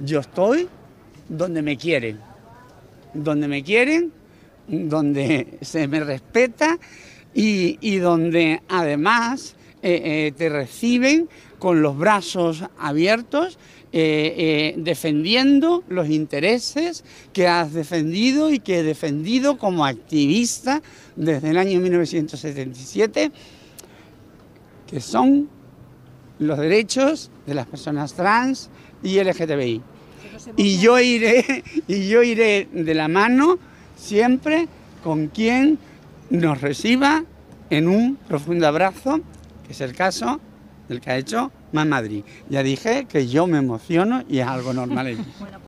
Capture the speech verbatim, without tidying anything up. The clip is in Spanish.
Yo estoy donde me quieren, donde me quieren, donde se me respeta y, y donde además eh, eh, te reciben con los brazos abiertos, eh, eh, defendiendo los intereses que has defendido y que he defendido como activista desde el año mil novecientos setenta y siete, que son los derechos de las personas trans y L G T B I. Y yo iré, y yo iré de la mano siempre con quien nos reciba en un profundo abrazo, que es el caso del que ha hecho Más Madrid. Ya dije que yo me emociono y es algo normal en mí.